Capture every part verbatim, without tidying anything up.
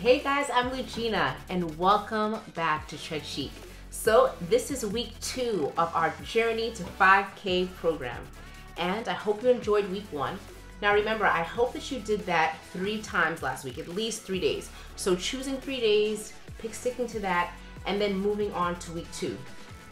Hey guys, I'm Eugenia and welcome back to Treadchic. So this is week two of our Journey to five K program and I hope you enjoyed week one. Now remember, I hope that you did that three times last week, at least three days. So choosing three days, pick sticking to that, and then moving on to week two.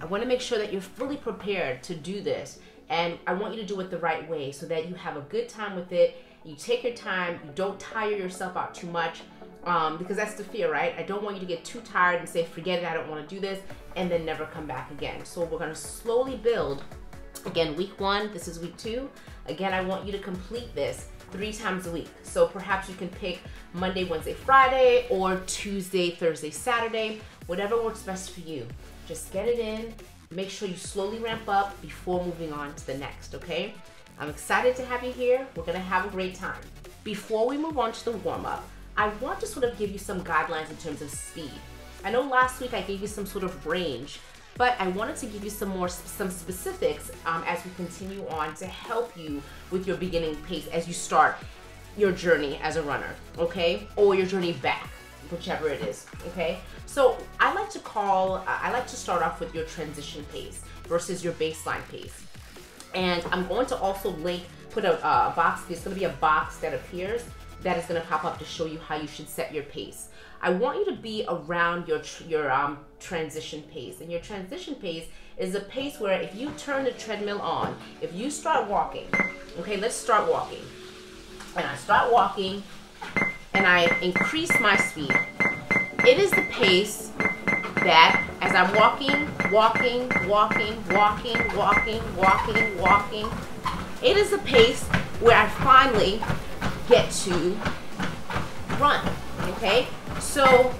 I want to make sure that you're fully prepared to do this and I want you to do it the right way so that you have a good time with it, you take your time, you don't tire yourself out too much. Um, because that's the fear, right? I don't want you to get too tired and say, forget it, I don't want to do this, and then never come back again. So we're going to slowly build. Again, week one, this is week two. Again, I want you to complete this three times a week. So perhaps you can pick Monday, Wednesday, Friday, or Tuesday, Thursday, Saturday, whatever works best for you. Just get it in, make sure you slowly ramp up before moving on to the next, okay? I'm excited to have you here. We're going to have a great time. Before we move on to the warm-up, I want to sort of give you some guidelines in terms of speed. I know last week I gave you some sort of range, but I wanted to give you some more some specifics um, as we continue on to help you with your beginning pace as you start your journey as a runner, okay? Or your journey back, whichever it is, okay? So I like to call, uh, I like to start off with your transition pace versus your baseline pace. And I'm going to also link, put a uh, box, there's gonna be a box that appears that is going to pop up to show you how you should set your pace. I want you to be around your tr your um, transition pace, and your transition pace is a pace where if you turn the treadmill on, if you start walking, okay, let's start walking, and I start walking, and I increase my speed. It is the pace that as I'm walking, walking, walking, walking, walking, walking, walking, it is the pace where I finally get to run, okay? So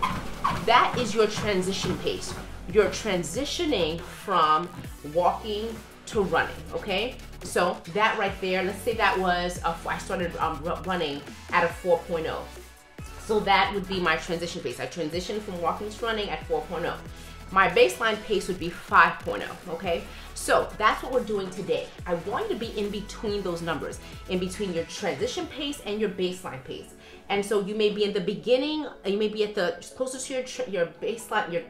that is your transition pace. You're transitioning from walking to running, okay? So that right there, let's say that was, a, I started um, running at a four point oh. So that would be my transition pace. I transitioned from walking to running at four point oh. My baseline pace would be five point oh, okay? So that's what we're doing today. I want you to be in between those numbers, in between your transition pace and your baseline pace. And so you may be in the beginning, you may be at the closer to your your baseline, your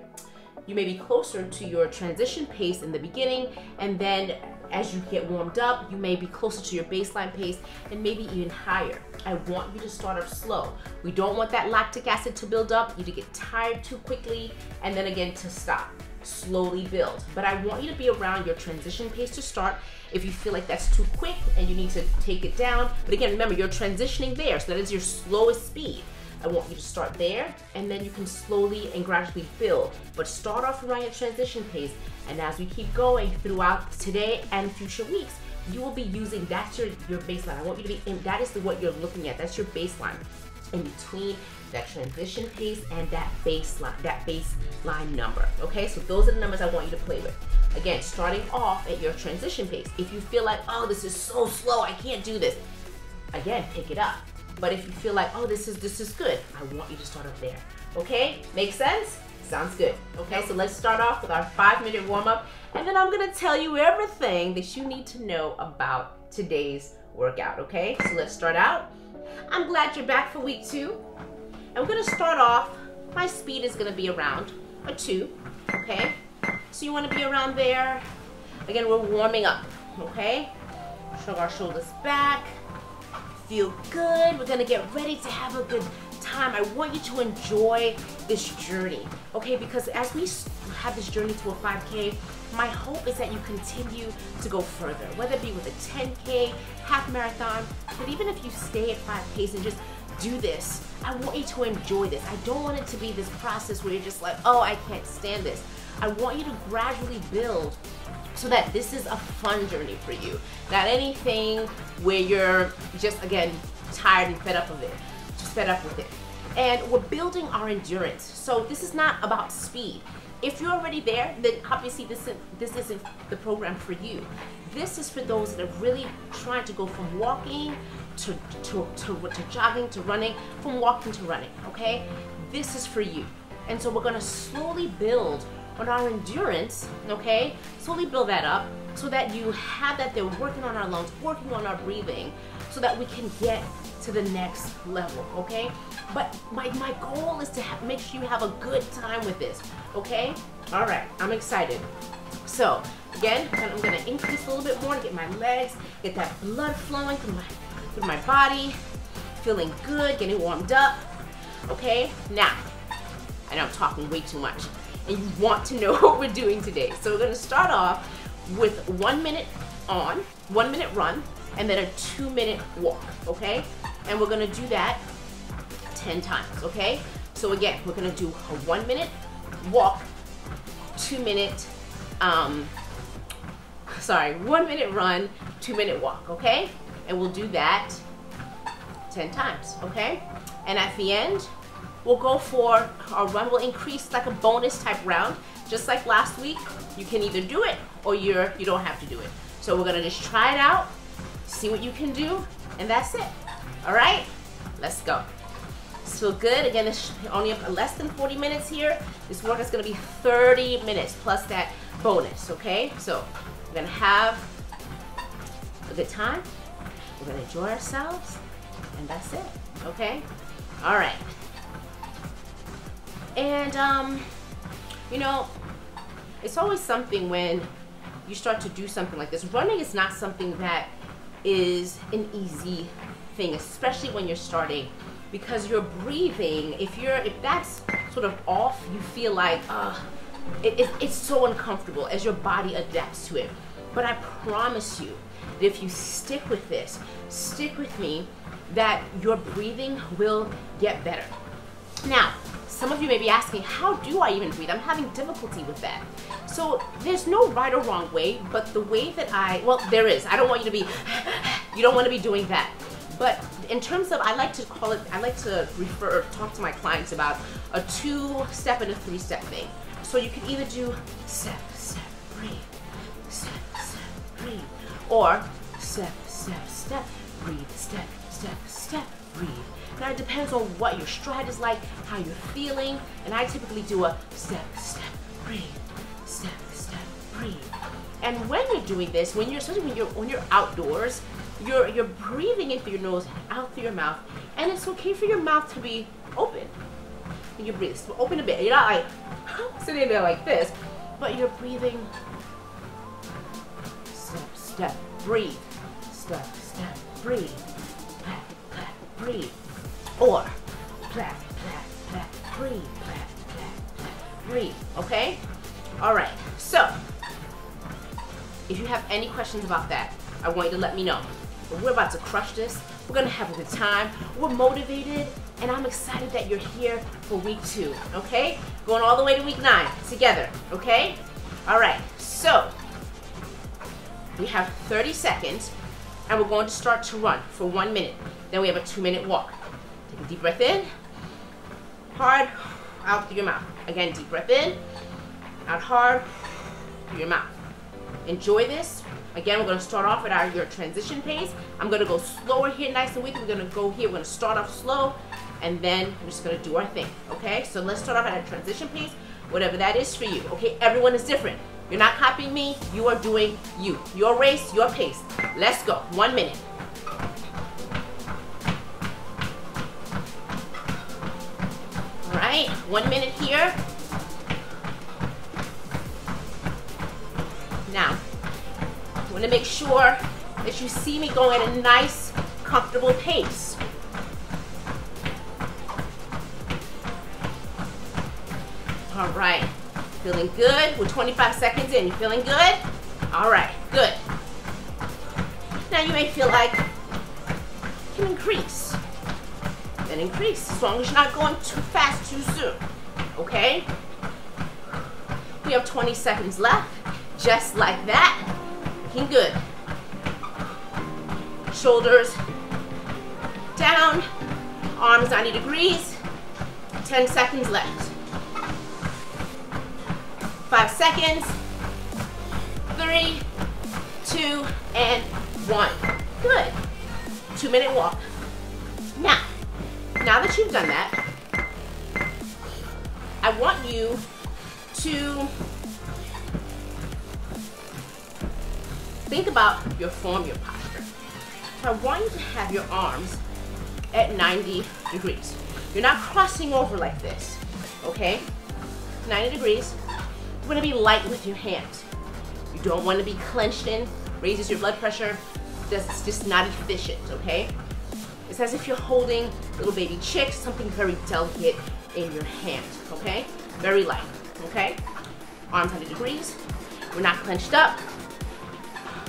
you may be closer to your transition pace in the beginning, and then as you get warmed up, you may be closer to your baseline pace and maybe even higher. I want you to start off slow. We don't want that lactic acid to build up, you to get tired too quickly, and then again to stop. Slowly build. But I want you to be around your transition pace to start. If you feel like that's too quick and you need to take it down, but again, remember, you're transitioning there, so that is your slowest speed. I want you to start there, and then you can slowly and gradually build. But start off around your transition pace, and as we keep going throughout today and future weeks, you will be using, that's your, your baseline. I want you to be in, that is what you're looking at, that's your baseline. In between that transition pace and that baseline, that baseline number, okay? So those are the numbers I want you to play with. Again, starting off at your transition pace. If you feel like, oh, this is so slow, I can't do this, again, pick it up. But if you feel like, oh, this is this is good, I want you to start up there. Okay? Make sense? Sounds good. Okay, so let's start off with our five-minute warm-up, and then I'm gonna tell you everything that you need to know about today's workout, okay? So let's start out. I'm glad you're back for week two. I'm gonna start off, my speed is gonna be around a two, okay? So you wanna be around there. Again, we're warming up, okay? Shrug our shoulders back. Feel good. We're gonna get ready to have a good time. I want you to enjoy this journey, okay? Because as we have this journey to a five K, my hope is that you continue to go further, whether it be with a ten K, half marathon, but even if you stay at five Ks and just do this, I want you to enjoy this. I don't want it to be this process where you're just like, oh, I can't stand this. I want you to gradually build so that this is a fun journey for you. Not anything where you're just, again, tired and fed up of it, just fed up with it. And we're building our endurance. So this is not about speed. If you're already there, then obviously this, this isn't the program for you. This is for those that have really trying to go from walking to, to, to, to jogging to running, from walking to running, okay? This is for you. And so we're gonna slowly build on our endurance, okay? Slowly build that up so that you have that there, working on our lungs, working on our breathing, so that we can get to the next level, okay? But my, my goal is to have, make sure you have a good time with this, okay? All right, I'm excited. So again, I'm gonna increase a little bit more to get my legs, get that blood flowing through my, through my body, feeling good, getting warmed up, okay? Now, I know I'm talking way too much, and you want to know what we're doing today. So we're gonna start off with one minute on, one minute run, and then a two minute walk, okay? And we're gonna do that ten times, okay? So again, we're gonna do a one minute walk, two minute, um, sorry, one minute run, two minute walk, okay? And we'll do that ten times, okay? And at the end, we'll go for our run, will increase like a bonus type round, just like last week. You can either do it or you're, you don't have to do it. So we're gonna just try it out, see what you can do, and that's it. All right, let's go. So good, again, it's only less than forty minutes here. This workout's gonna be thirty minutes plus that bonus, okay? So we're gonna have a good time, we're gonna enjoy ourselves, and that's it, okay? All right. And, um, you know, it's always something when you start to do something like this. Running is not something that is an easy thing, especially when you're starting, because you're breathing. If you're, if that's sort of off, you feel like, uh, it, it, it's so uncomfortable as your body adapts to it. But I promise you that if you stick with this, stick with me, that your breathing will get better. Now, some of you may be asking, how do I even breathe? I'm having difficulty with that. So there's no right or wrong way, but the way that I, well, there is. I don't want you to be, you don't want to be doing that. But in terms of, I like to call it, I like to refer, talk to my clients about a two-step and a three-step thing. So you can either do step, step, breathe, step, step, breathe, or step, step, step, breathe, step, step, step, breathe. Now it depends on what your stride is like, how you're feeling, and I typically do a step, step, breathe, step, step, breathe. And when you're doing this, when you're, especially when you're, when you're outdoors, you're, you're breathing in through your nose, out through your mouth, and it's okay for your mouth to be open. And you breathe, so open a bit. You're not like sitting there like this, but you're breathing, step, step, breathe, step, step, breathe, clap, clap, breathe. Or, clap, clap, clap, breathe, clap, clap, clap, breathe, okay? All right, so, if you have any questions about that, I want you to let me know. But we're about to crush this, we're gonna have a good time, we're motivated, and I'm excited that you're here for week two, okay? Going all the way to week nine, together, okay? All right, so, we have thirty seconds, and we're going to start to run for one minute. Then we have a two minute walk. Take a deep breath in, hard, out through your mouth. Again, deep breath in, out hard, through your mouth. Enjoy this. Again, we're gonna start off at our, your transition pace. I'm gonna go slower here, nice and weak. We're gonna go here, we're gonna start off slow, and then we're just gonna do our thing, okay? So let's start off at our transition pace, whatever that is for you, okay? Everyone is different. You're not copying me, you are doing you. Your race, your pace. Let's go, one minute. Right, one minute here. Now, I want to make sure that you see me going at a nice, comfortable pace. All right, feeling good. We're twenty-five seconds in. You feeling good? All right, good. Now you may feel like you can increase. And increase, as long as you're not going too fast too soon, okay? We have twenty seconds left, just like that, looking good. Shoulders down, arms ninety degrees, ten seconds left. Five seconds, three, two, and one. Good. Two minute walk. Now, now that you've done that, I want you to think about your form, your posture. So I want you to have your arms at ninety degrees. You're not crossing over like this, okay? ninety degrees. You want to be light with your hands. You don't want to be clenched in, raises your blood pressure. That's just not efficient, okay? It's as if you're holding little baby chicks, something very delicate in your hand, okay? Very light, okay? Arms one hundred degrees. We're not clenched up.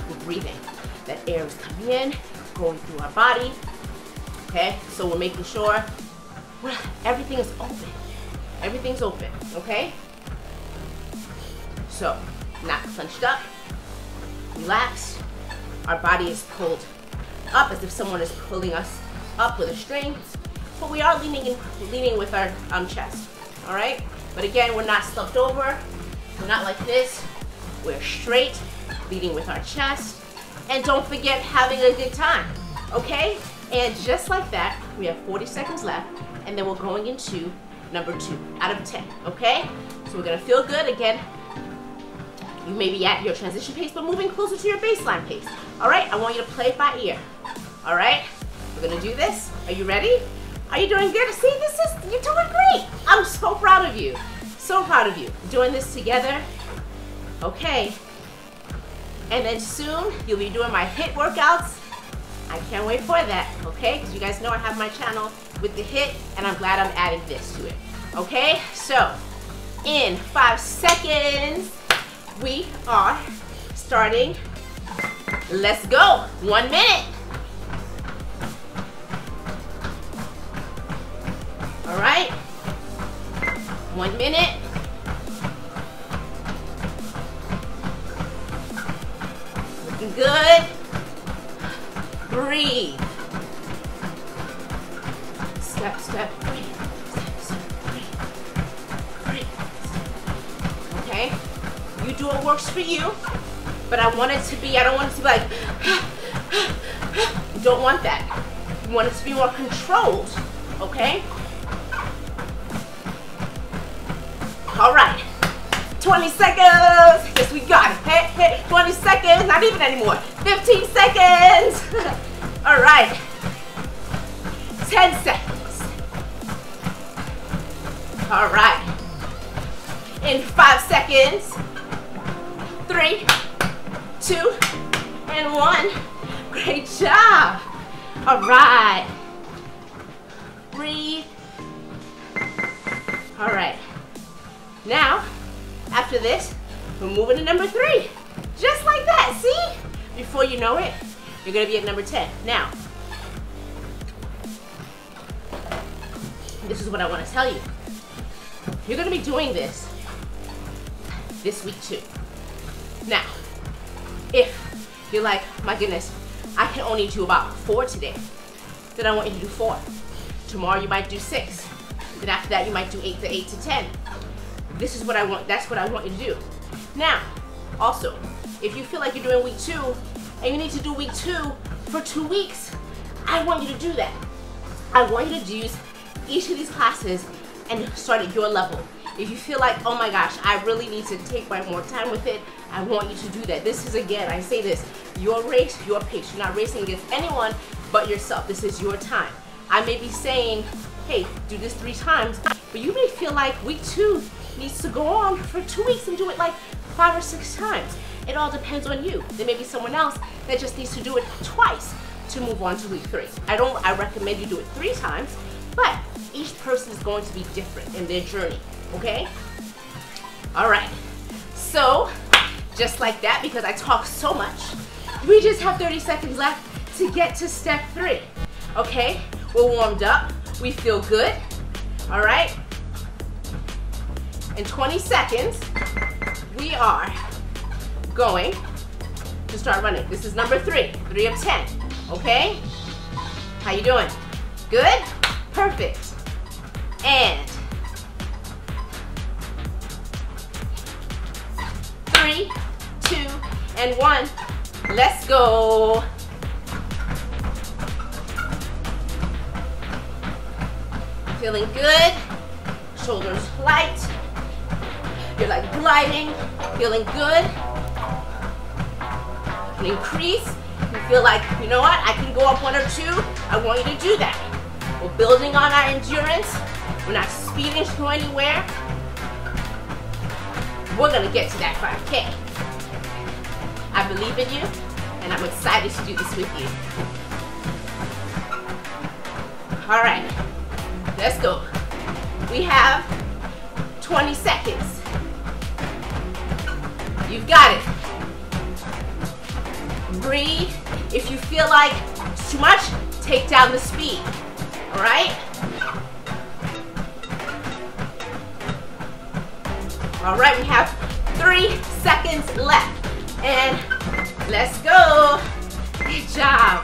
We're breathing. That air is coming in, going through our body, okay? So we're making sure we're, everything is open. Everything's open, okay? So, not clenched up, relax. Our body is pulled up as if someone is pulling us up with a string, but we are leaning in, leaning with our um, chest, all right? But again, we're not slumped over, we're not like this. We're straight, leaning with our chest, and don't forget having a good time, okay? And just like that, we have forty seconds left, and then we're going into number two out of ten, okay? So we're gonna feel good again. You may be at your transition pace, but moving closer to your baseline pace. All right, I want you to play it by ear. All right, we're gonna do this. Are you ready? Are you doing good? See, this is, you're doing great. I'm so proud of you. So proud of you. Doing this together. Okay. And then soon, you'll be doing my HIIT workouts. I can't wait for that, okay? Because you guys know I have my channel with the HIIT, and I'm glad I'm adding this to it, okay? So, in five seconds, we are starting. Let's go. One minute. All right. One minute. Looking good. Breathe. Step, step, breathe. Step, step, breathe. Breathe. Okay. You do what works for you, but I want it to be, I don't want it to be like, you don't want that. You want it to be more controlled, okay? All right, twenty seconds, yes we got it, hit, hit, twenty seconds, not even anymore, fifteen seconds. All right, ten seconds. All right, in five seconds, three, two, and one. Great job. All right. Breathe. All right. Now, after this, we're moving to number three. Just like that, see? Before you know it, you're gonna be at number ten. Now, this is what I wanna tell you. You're gonna be doing this this week too. Now, if you're like, my goodness, I can only do about four today, then I want you to do four. Tomorrow you might do six. Then after that you might do eight to eight to ten. This is what I want, that's what I want you to do. Now, also, if you feel like you're doing week two and you need to do week two for two weeks, I want you to do that. I want you to use each of these classes and start at your level. If you feel like, oh my gosh, I really need to take my more time with it, I want you to do that. This is, again, I say this, your race, your pace. You're not racing against anyone but yourself. This is your time. I may be saying, hey, do this three times, but you may feel like week two needs to go on for two weeks and do it like five or six times. It all depends on you. There may be someone else that just needs to do it twice to move on to week three. I don't, I recommend you do it three times, but each person is going to be different in their journey. Okay? All right. So, just like that, because I talk so much, we just have thirty seconds left to get to step three. Okay? We're warmed up. We feel good. All right? In twenty seconds, we are going to start running. This is number three, three of ten. Okay? How you doing? Good? Perfect. And three, two, and one. Let's go. feeling good, shoulders light, you're like gliding, feeling good. You can increase, you feel like, you know what, I can go up one or two, I want you to do that. We're building on our endurance, we're not speeding to anywhere. We're gonna get to that five K. I believe in you, and I'm excited to do this with you. All right, let's go. We have twenty seconds. You've got it. Breathe. If you feel like it's too much, take down the speed, all right? All right, we have three seconds left. And let's go. Good job.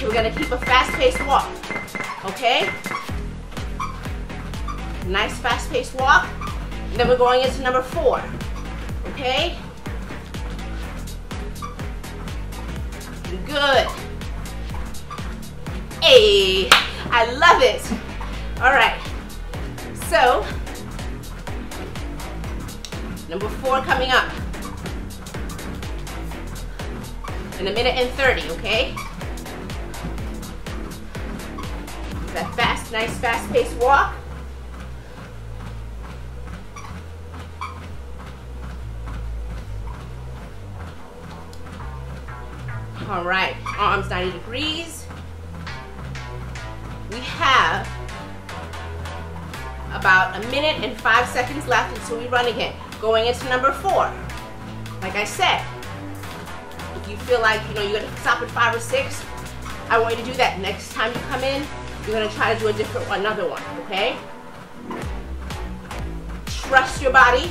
We're gonna keep a fast-paced walk, okay? Nice fast-paced walk. And then we're going into number four, okay? Good. Hey, I love it. All right, so number four coming up in a minute and thirty, okay? That fast, nice, fast-paced walk. All right, arms ninety degrees. We have about a minute and five seconds left until we run again. Going into number four. Like I said, if you feel like, you know, you're gonna stop at five or six, I want you to do that next time you come in. You're gonna try to do a different one, another one, okay? Trust your body,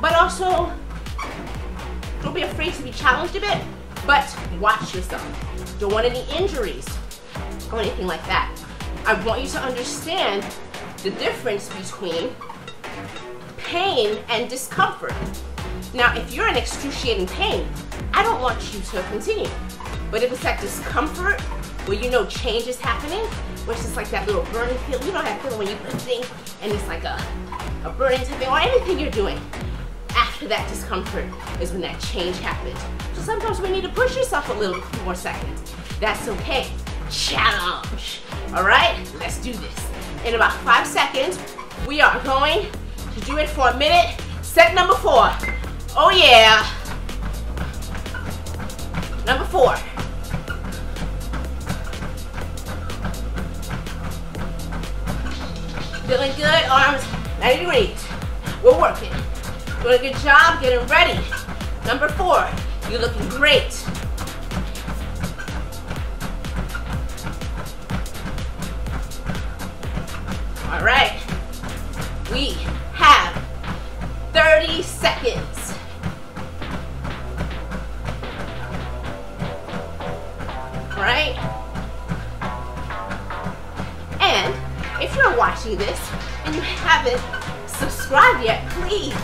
but also don't be afraid to be challenged a bit, but watch yourself. Don't want any injuries or anything like that. I want you to understand the difference between pain and discomfort. Now, if you're in excruciating pain, I don't want you to continue. But if it's that discomfort, where you know change is happening, which is like that little burning feeling. You know that feeling when you put things and it's like a, a burning type thing, or anything you're doing. After that discomfort is when that change happens. So sometimes we need to push yourself a little more seconds. That's okay. Challenge. All right, let's do this. In about five seconds, we are going to do it for a minute. Set number four. Oh yeah. Number four. Feeling good, arms ninety degrees. We're working. Doing a good job, getting ready. Number four, you're looking great. All right, we have thirty seconds. All right? And if you're watching this and you haven't subscribed yet, please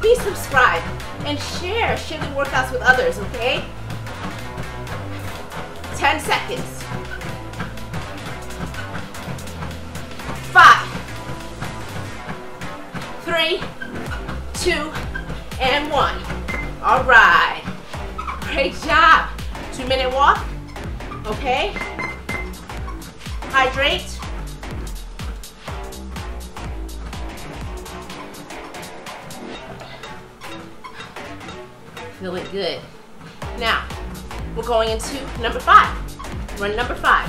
be subscribed and share, share the workouts with others, okay? ten seconds. Five, three, two, and one. All right, great job. Two minute walk, okay? Hydrate. Feeling good. Now, we're going into number five. Run number five.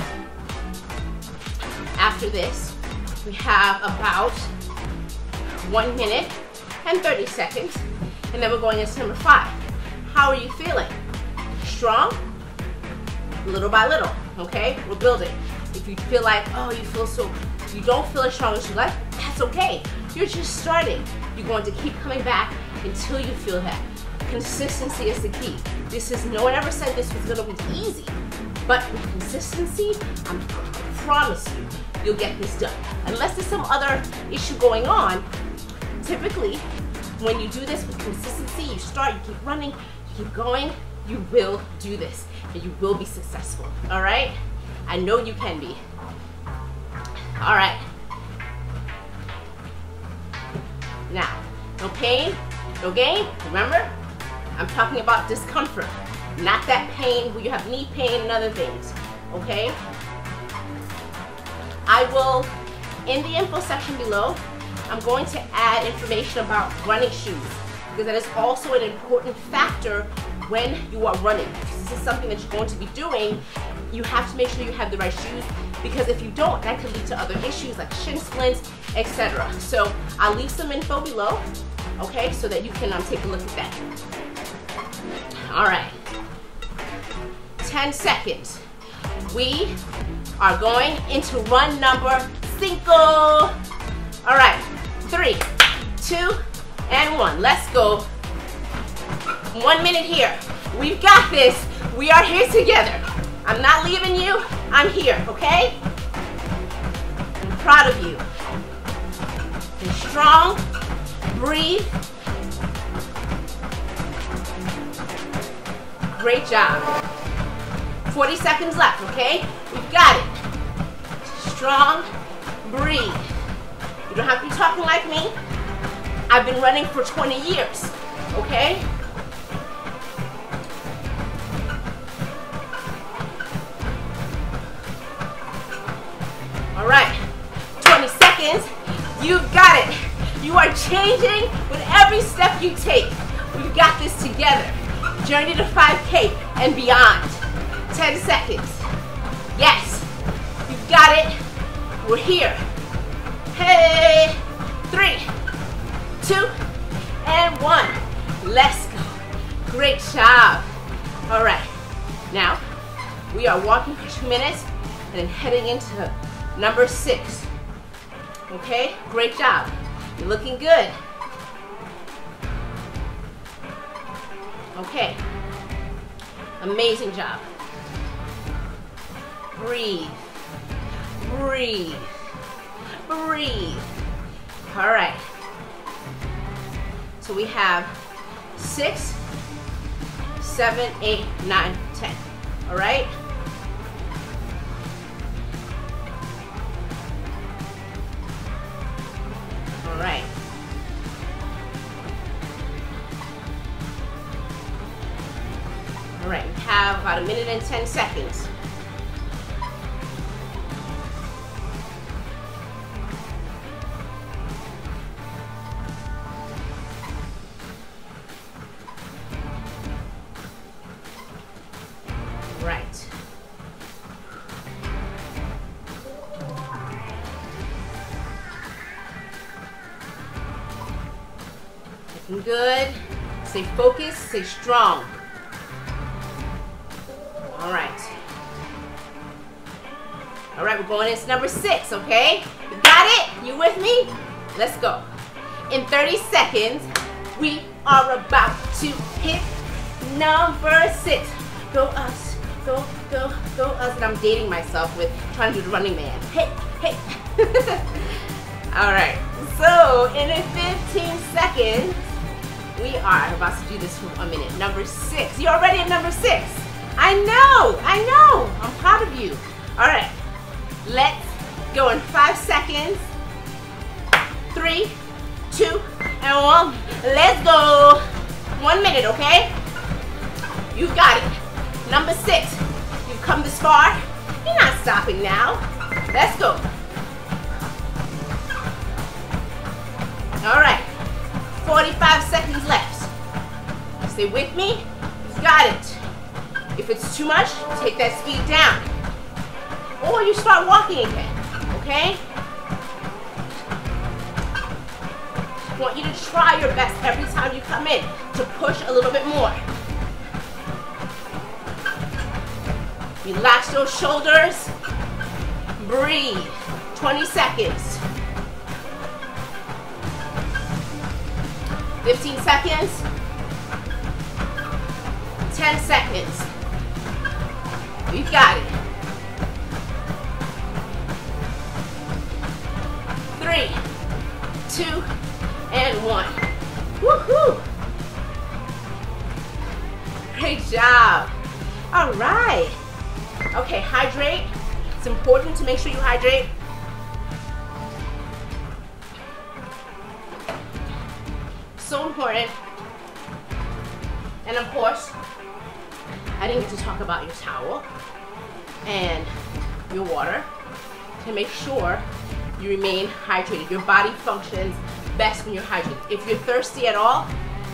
After this, we have about one minute and thirty seconds, and then we're going into number five. How are you feeling? Strong? Little by little, okay? We're building. If you feel like, oh, you feel so, you don't feel as strong as you like, that's okay. You're just starting. You're going to keep coming back until you feel that. Consistency is the key. This is, no one ever said this was gonna be easy, but with consistency, I'm, I promise you, you'll get this done. Unless there's some other issue going on, typically, when you do this with consistency, you start, you keep running, you keep going, you will do this, and you will be successful, all right? I know you can be. All right. Now, no pain, no gain. Remember, I'm talking about discomfort, not that pain where you have knee pain and other things, okay? I will, in the info section below, I'm going to add information about running shoes, because that is also an important factor when you are running. This is something that you're going to be doing. You have to make sure you have the right shoes, because if you don't, that could lead to other issues like shin splints, et cetera. So I'll leave some info below, okay, so that you can um, take a look at that. All right, ten seconds. We are going into run number cinco. All right, three, two, and one. Let's go. One minute here. We've got this. We are here together. I'm not leaving you. I'm here, okay? I'm proud of you. Be strong. Breathe. Great job. forty seconds left, okay? We've got it. Strong. Breathe. You don't have to be talking like me. I've been running for twenty years, okay? All right, twenty seconds, you've got it. You are changing with every step you take. We've got this together. Journey to five K and beyond. ten seconds, yes, you've got it. We're here. Hey, three, two, and one. Let's go. Great job. All right, now we are walking for two minutes and then heading into number six, okay? Great job. You're looking good. Okay, amazing job. Breathe, breathe, breathe. All right, so we have six, seven, eight, nine, ten, all right? All right. All right, we have about a minute and ten seconds. All right. Good. Stay focused, stay strong. All right. All right, we're going into number six, okay? You got it? You with me? Let's go. In thirty seconds, we are about to hit number six. Go us, go, go, go us. And I'm dating myself with trying to do the running man. Hey, hey. All right, so in fifteen seconds, we are about to do this for a minute. Number six. You're already at number six. I know. I know. I'm proud of you. All right. Let's go in five seconds. Three, two, and one. Let's go. One minute, okay? You got it. Number six. You've come this far. You're not stopping now. Let's go. All right. forty-five seconds left. Stay with me. You've got it. If it's too much, take that speed down. Or you start walking again, okay? I want you to try your best every time you come in to push a little bit more. Relax those shoulders. Breathe. twenty seconds. fifteen seconds, ten seconds, you've got it. Three, two, and one. Woohoo! Great job. All right. Okay, hydrate. It's important to make sure you hydrate. so important. And of course, I didn't get to talk about your towel and your water to make sure you remain hydrated. Your body functions best when you're hydrated. If you're thirsty at all,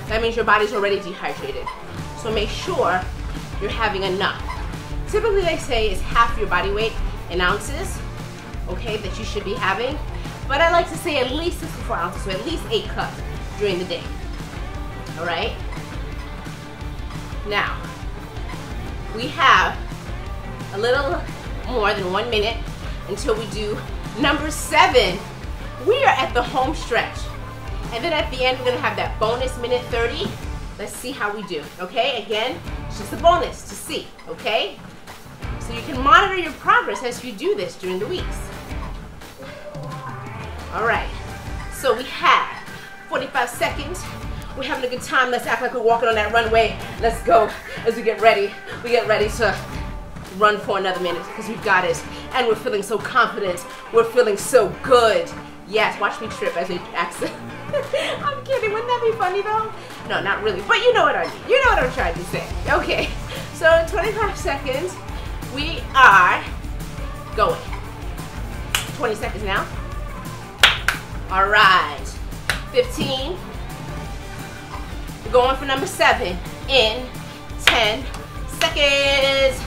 that means your body's already dehydrated. So make sure you're having enough. Typically they say it's half your body weight in ounces, okay, that you should be having. But I like to say at least sixty-four ounces, so at least eight cups during the day, all right? Now, we have a little more than one minute until we do number seven. We are at the home stretch. And then at the end, we're gonna have that bonus minute thirty. Let's see how we do, okay? Again, it's just a bonus to see, okay? So you can monitor your progress as you do this during the weeks. All right, so we have forty-five seconds. We're having a good time. Let's act like we're walking on that runway. Let's go as we get ready. We get ready to run for another minute because we've got it. And we're feeling so confident. We're feeling so good. Yes, watch me trip as we accent. I'm kidding. Wouldn't that be funny though? No, not really. But you know what I mean. You know what I'm trying to say. Okay, so in twenty-five seconds, we are going. twenty seconds now. All right, fifteen. We're going for number seven in ten seconds.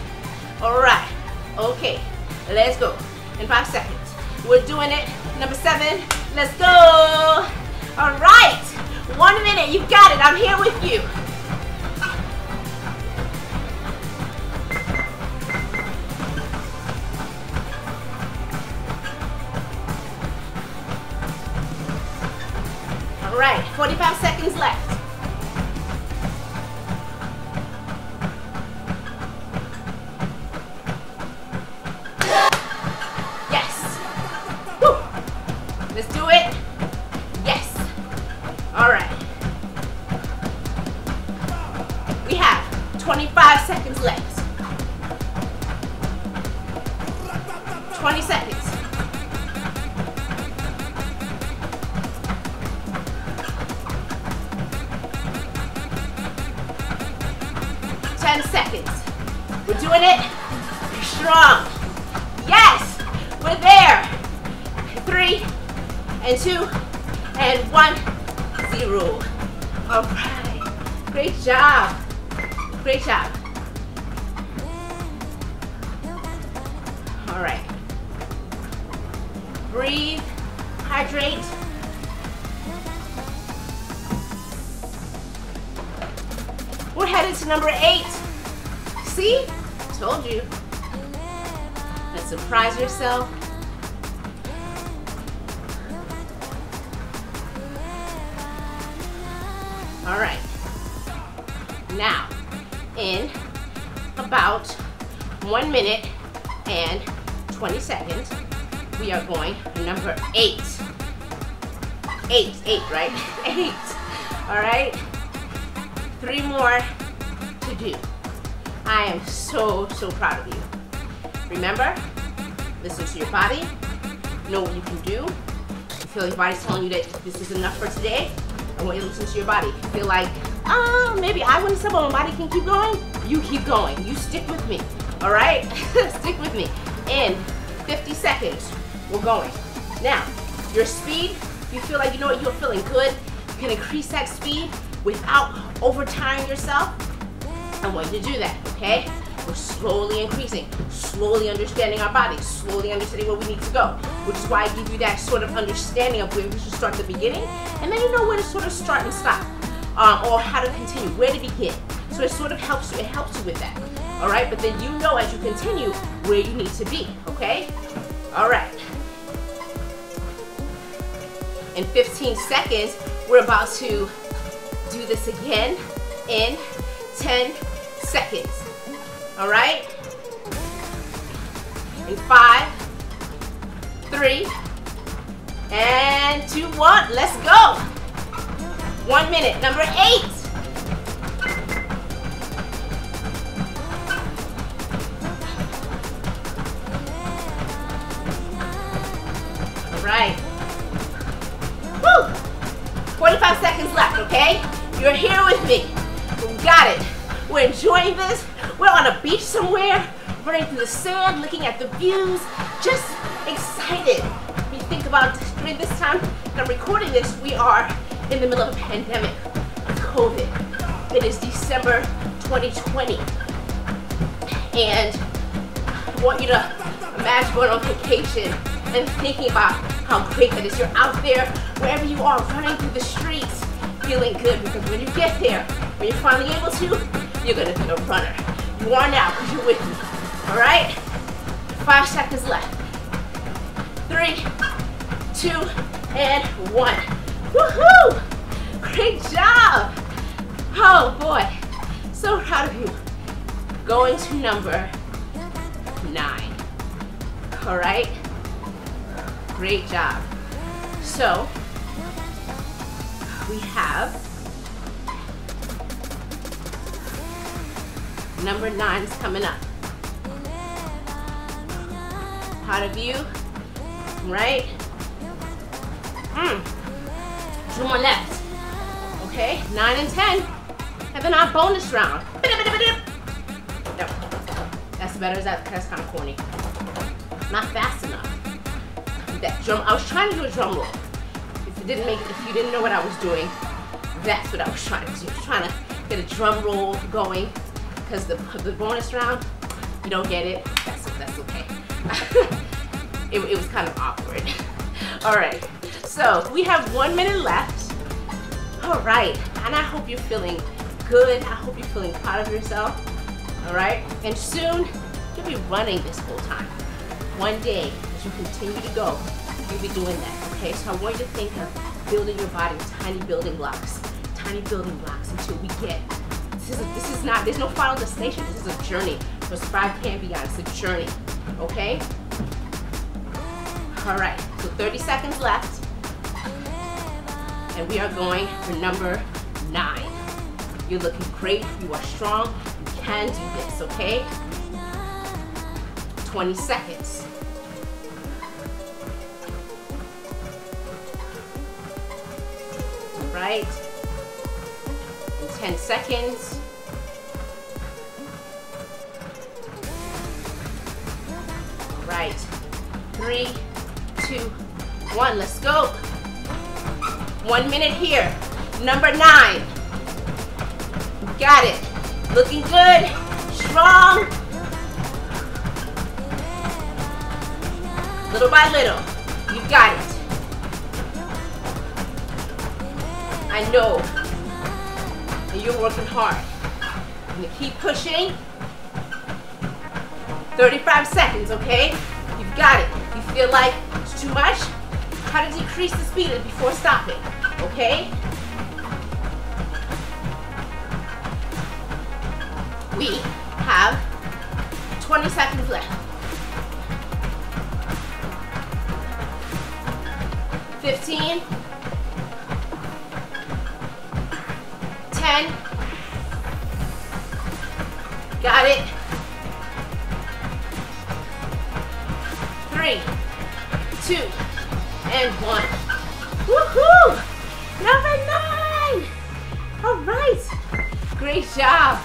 All right, okay, let's go. In five seconds, we're doing it. Number seven, let's go. All right, one minute, you got it. I'm here with you. All right, forty-five seconds left. Your body's telling you that this is enough for today. I want you to listen to your body. You feel like, oh, maybe I want to stop, but my body can keep going. You keep going. You stick with me. All right? Stick with me. In fifty seconds, we're going. Now, your speed, if you feel like, you know what, you're feeling good, you can increase that speed without overtiring yourself. I want you to do that, okay? We're slowly increasing, slowly understanding our bodies, slowly understanding where we need to go, which is why I give you that sort of understanding of where we should start at the beginning, and then you know where to sort of start and stop, um, or how to continue, where to begin. So it sort of helps you, it helps you with that, all right? But then you know as you continue where you need to be, okay? All right. In fifteen seconds, we're about to do this again in ten seconds. All right, in five, three, and two, one, let's go. One minute, number eight. All right, woo, forty-five seconds left, okay? okay? You're here with me. We got it. We're enjoying this. We're on a beach somewhere, running through the sand, looking at the views, just excited. We think about during this time that I'm recording this, we are in the middle of a pandemic, COVID. It is December twenty twenty. And I want you to imagine going on vacation and thinking about how great that is. You're out there, wherever you are, running through the streets, feeling good, because when you get there, when you're finally able to, you're gonna be a runner. You are now, because you're with me, all right? Five seconds left. Three, two, and one. Woohoo! Great job! Oh boy, so proud of you. Going to number nine, all right? Great job. So, we have number nine's coming up. Proud of you, right? Mm. Two more left, okay? Nine and ten, and then our bonus round. No, that's better, that, that's kind of corny. Not fast enough. That drum, I was trying to do a drum roll. If you didn't make, if you didn't know what I was doing, that's what I was trying to do. Trying to get a drum roll going, because the, the bonus round, you don't get it, that's, that's okay. it, it was kind of awkward. All right, so we have one minute left. All right, and I hope you're feeling good. I hope you're feeling proud of yourself. All right, and soon you'll be running this whole time. One day, as you continue to go, you'll be doing that, okay? So I want you to think of building your body with tiny building blocks, tiny building blocks until we get, this is, a, this is not, there's no final destination, this is a journey. It's five K and beyond, it's a journey, okay? All right, so thirty seconds left, and we are going for number nine. You're looking great, you are strong, can do this, okay? twenty seconds. All right. And ten seconds. All right. Three, two, one. Let's go. One minute here. Number nine. Got it. Looking good, strong. Little by little, you got it. I know that you're working hard. I'm gonna keep pushing. thirty-five seconds, okay? You got it. You feel like it's too much? Try to decrease the speed before stopping, okay? We have twenty seconds left. fifteen. ten. Got it. three, two, and one. Woohoo! Number nine! All right. Great job.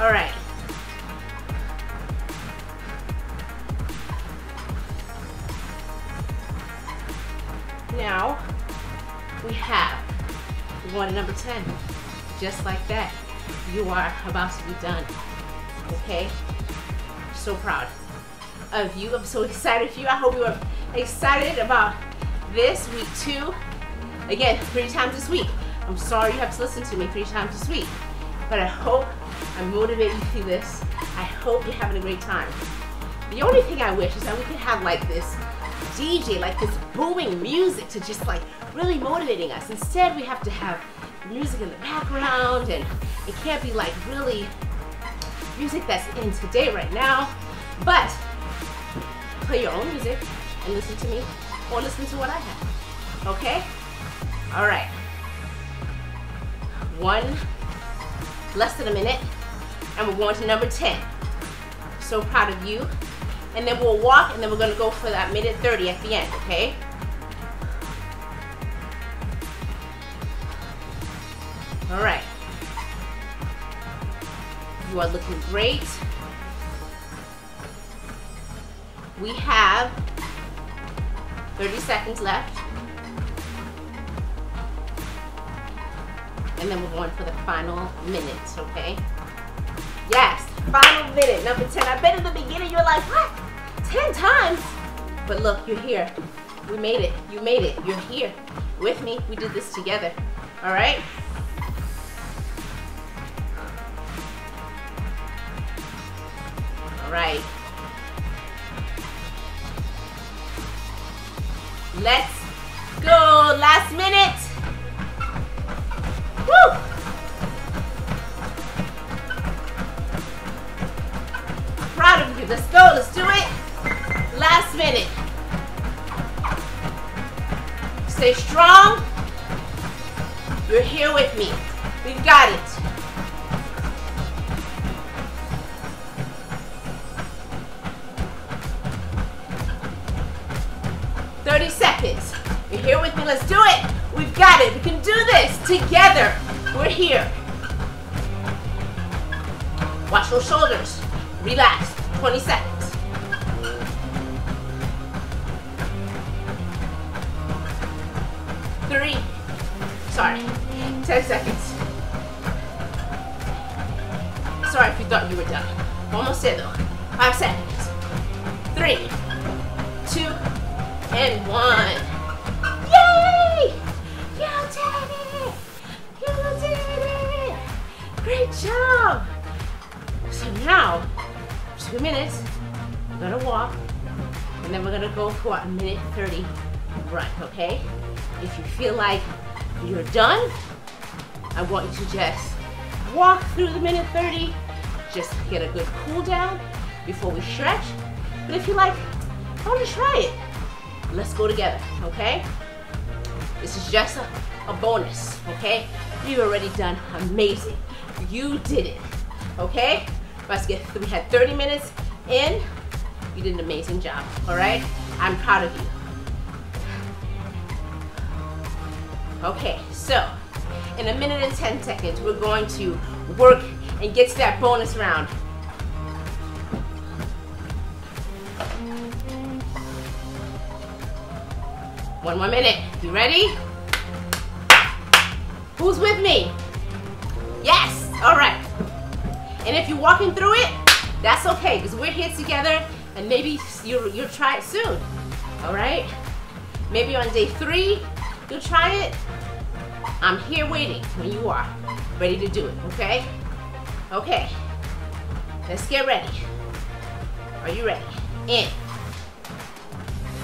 All right. Now we have one at number ten. Just like that, you are about to be done. Okay? So proud of you. I'm so excited for you. I hope you are excited about this week two. Again, three times this week. I'm sorry you have to listen to me three times this week, but I hope I motivate you through this. I hope you're having a great time. The only thing I wish is that we could have like this D J, like this booming music to just like really motivating us. Instead, we have to have music in the background, and it can't be like really music that's in today right now. But play your own music and listen to me, or listen to what I have, okay? All right, one, less than a minute, and we're going to number ten. So proud of you. And then we'll walk, and then we're gonna go for that minute thirty at the end, okay? All right. You are looking great. We have thirty seconds left. And then we're going for the final minute, okay? Yes, final minute, number ten. I bet in the beginning you're like, what? ten times? But look, you're here. We made it. You made it. You're here with me. We did this together, all right? All right. Let's go, last minute. Woo! Proud of you, let's go, let's do it. Last minute. Stay strong. You're here with me. We've got it. thirty seconds. You're here with me. Let's do it. We've got it. We can do this together. We're here. Watch those shoulders. Relax. twenty seconds. Three. Sorry. ten seconds. Sorry if you thought you were done. Almost there though. Five seconds. Three. Two. And one. Yay! You did it! You did it! Great job! So now, two minutes, we're gonna walk, and then we're gonna go for a minute thirty run, okay? If you feel like you're done, I want you to just walk through the minute thirty, just get a good cool down before we stretch. But if you like, I wanna try it. Let's go together, okay? This is just a, a bonus, okay? You've already done amazing. You did it, okay? Let's get, we had thirty minutes in. You did an amazing job, all right? I'm proud of you. Okay, so in a minute and ten seconds, we're going to work and get to that bonus round. One more minute. You ready? Who's with me? Yes. All right. And if you're walking through it, that's okay, because we're here together, and maybe you'll, you'll try it soon. All right? Maybe on day three, you'll try it. I'm here waiting when you are ready to do it, okay? Okay. Let's get ready. Are you ready? In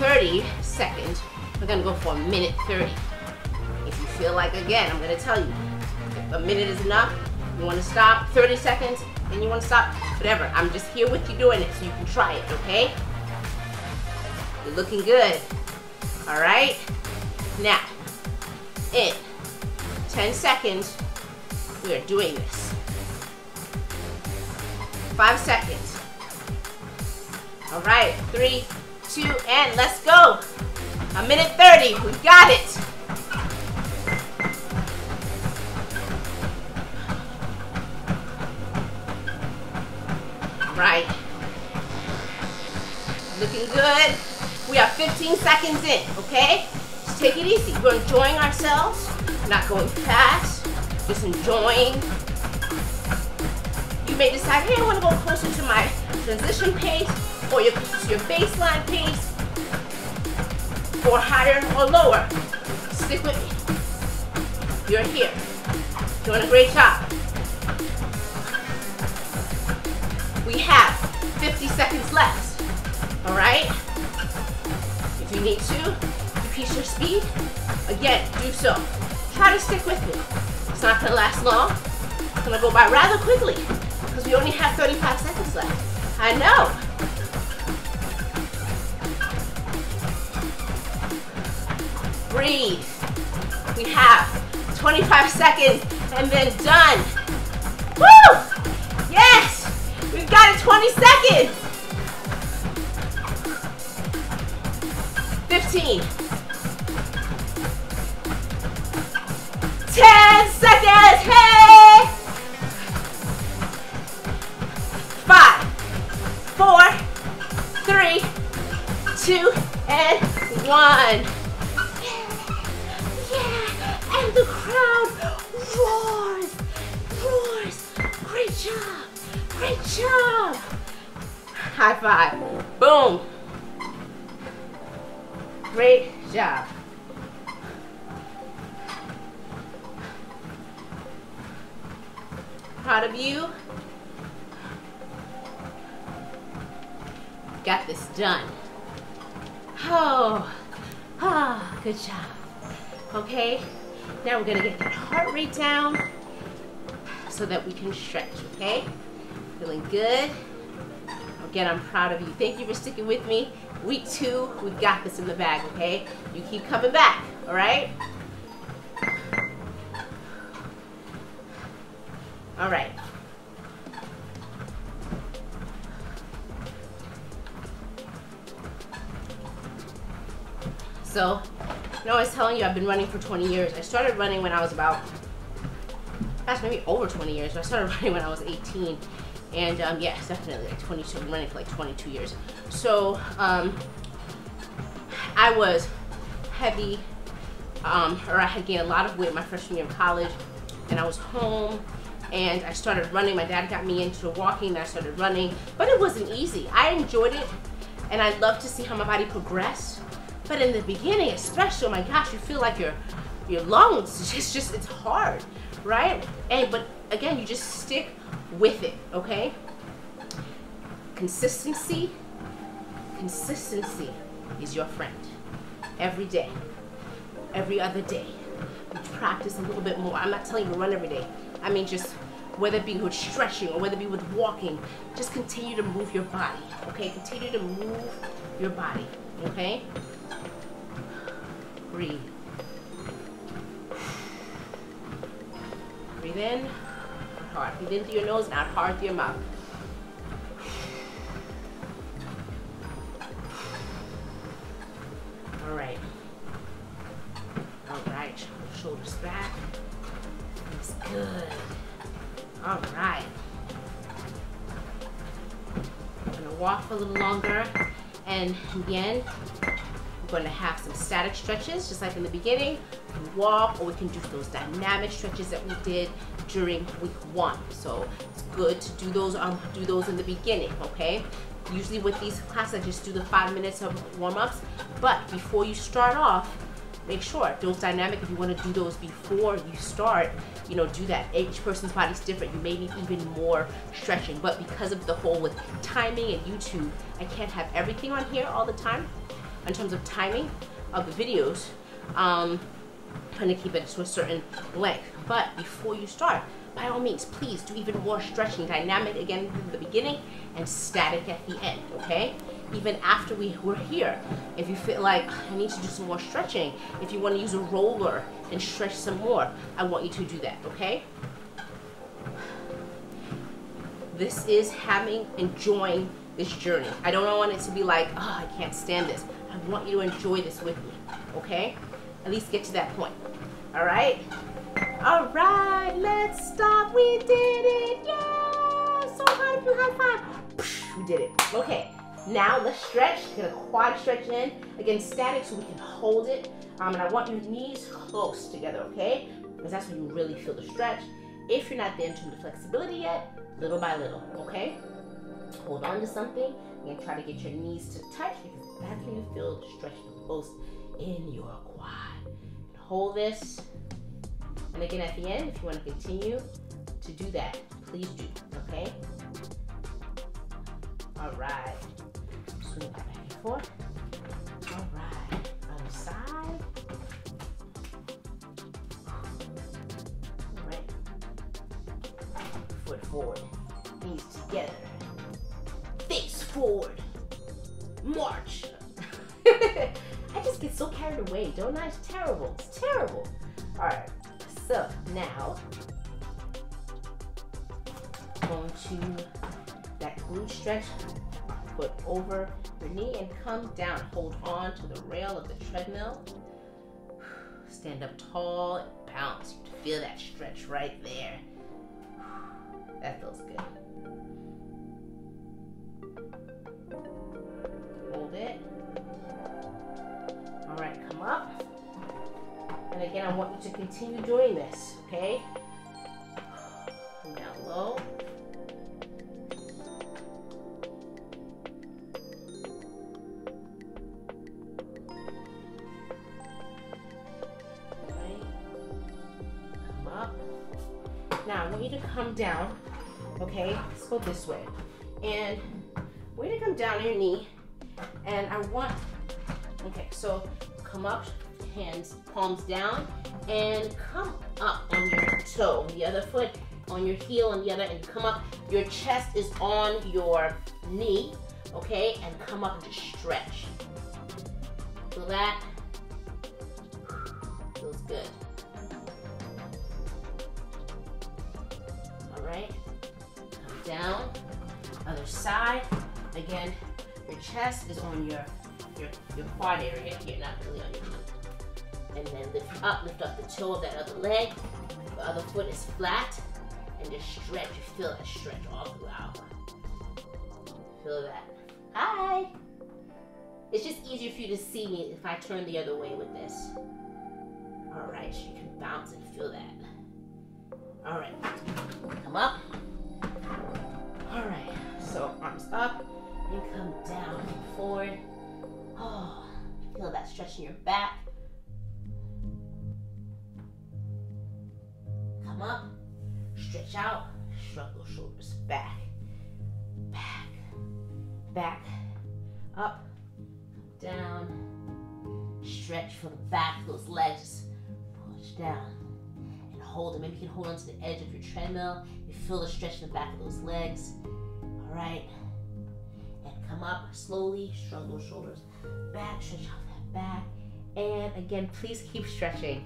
thirty seconds. We're gonna go for a minute thirty. If you feel like, again, I'm gonna tell you, if a minute is enough, you wanna stop, thirty seconds, and you wanna stop, whatever. I'm just here with you doing it so you can try it, okay? You're looking good, all right? Now, in ten seconds, we are doing this. Five seconds. All right, three, two, and let's go. A minute thirty, we got it. Right. Looking good. We are fifteen seconds in, okay? Just take it easy. We're enjoying ourselves. We're not going fast. Just enjoying. You may decide, hey, I want to go closer to my transition pace or your, your baseline pace, or higher or lower. Stick with me. You're here. Doing a great job. We have fifty seconds left. All right? If you need to increase your speed, again, do so. Try to stick with me. It's not gonna last long. It's gonna go by rather quickly because we only have thirty-five seconds left. I know. Breathe. We have twenty-five seconds and then done. Woo! Yes! We've got it, twenty seconds. fifteen. ten seconds. Hey! four, three, two, and one. Yeah, yeah, and the crowd roars, roars. Great job, great job. High five, boom. Great job. Proud of you. Got this done. Oh, ah, good job. Okay, now we're gonna get that heart rate down so that we can stretch, okay? Feeling good. Again, I'm proud of you. Thank you for sticking with me. Week two, we got this in the bag, okay? You keep coming back, all right? All right. So, you know, I was telling you I've been running for twenty years. I started running when I was about, gosh, maybe over twenty years. I started running when I was eighteen. And um, yeah, it's definitely like twenty-two, I'm running for like twenty-two years. So um, I was heavy, um, or I had gained a lot of weight my freshman year of college, and I was home, and I started running. My dad got me into walking, and I started running, but it wasn't easy. I enjoyed it, and I loved to see how my body progressed, but in the beginning, especially, oh my gosh, you feel like your, your lungs, it's just, it's hard, right? And, but again, you just stick with it, okay? Consistency, consistency is your friend. Every day, every other day, you practice a little bit more. I'm not telling you to run every day. I mean, just whether it be with stretching or whether it be with walking, just continue to move your body, okay? Continue to move your body, okay? Breathe. Breathe in. Hard. Breathe in through your nose and out hard through your mouth. All right. All right. Shoulders back. That's good. All right. I'm going to walk for a little longer. And again, we're going to have some static stretches, just like in the beginning. We can walk, or we can do those dynamic stretches that we did during week one. So it's good to do those um do those in the beginning, okay? Usually with these classes I just do the five minutes of warm-ups, but before you start off, make sure those dynamic, if you want to do those before you start, you know, do that. Each person's body's different. You may need even more stretching, but because of the whole with timing and YouTube, I can't have everything on here all the time in terms of timing of the videos. um Trying to keep it to a certain length, but before you start, by all means, please do even more stretching, dynamic again at the beginning and static at the end, okay? Even after we were here, if you feel like I need to do some more stretching, if you want to use a roller and stretch some more, I want you to do that, okay? This is having, enjoying this journey. I don't want it to be like, oh, I can't stand this. I want you to enjoy this with me, okay? At least get to that point. All right? All right, let's stop. We did it. Yeah! So high, high five. We did it. Okay, now let's stretch. Get a quad stretch in. Again, static so we can hold it. Um, and I want your knees close together, okay? Because that's when you really feel the stretch. If you're not there in terms of flexibility yet, little by little, okay? Hold on to something. Again, try to get your knees to touch because that's when you feel the stretch the most in your quad. Hold this, and again at the end, if you want to continue to do that, please do, okay? All right, swing back and forth. All right, other side. All right, foot forward, knees together, face forward, march. I just get so carried away, don't I? It's terrible. It's terrible. All right. So now, going to that glute stretch. Foot over your knee and come down. Hold on to the rail of the treadmill. Stand up tall and bounce. You can feel that stretch right there. That feels good. Hold it. All right, come up. And again, I want you to continue doing this, okay? Come down low. Now, I want you to come down, okay? Let's go this way. And we're going to come down on your knee. And I want, okay, so come up, hands, palms down, and come up on your toe, the other foot on your heel, and the other, and come up. Your chest is on your knee, okay? And come up and just stretch. Feel that? Feels good. Right, come down, other side. Again, your chest is on your, your, your quad area here, not really on your knee. And then lift up, lift up the toe of that other leg. The other foot is flat, and just stretch. You feel that stretch all throughout. Feel that. Hi! It's just easier for you to see me if I turn the other way with this. All right, so you can bounce and feel that. All right, come up. All right, so arms up and come down and forward. Oh, feel that stretch in your back. Come up, stretch out, shrug those shoulders back, back, back, up, down, stretch from the back, those legs, push down. Hold it. Maybe you can hold onto the edge of your treadmill. You feel the stretch in the back of those legs. All right. And come up slowly. Shrug those shoulders back. Stretch out that back. And again, please keep stretching.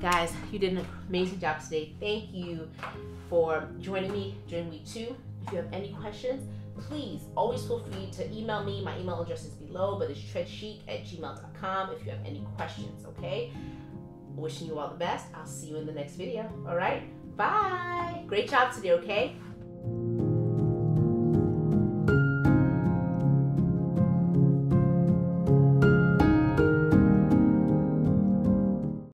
Guys, you did an amazing job today. Thank you for joining me during week two. If you have any questions, please always feel free to email me. My email address is below, but it's treadchic at gmail dot com if you have any questions, okay? Wishing you all the best. I'll see you in the next video. All right, bye. Great job today, okay?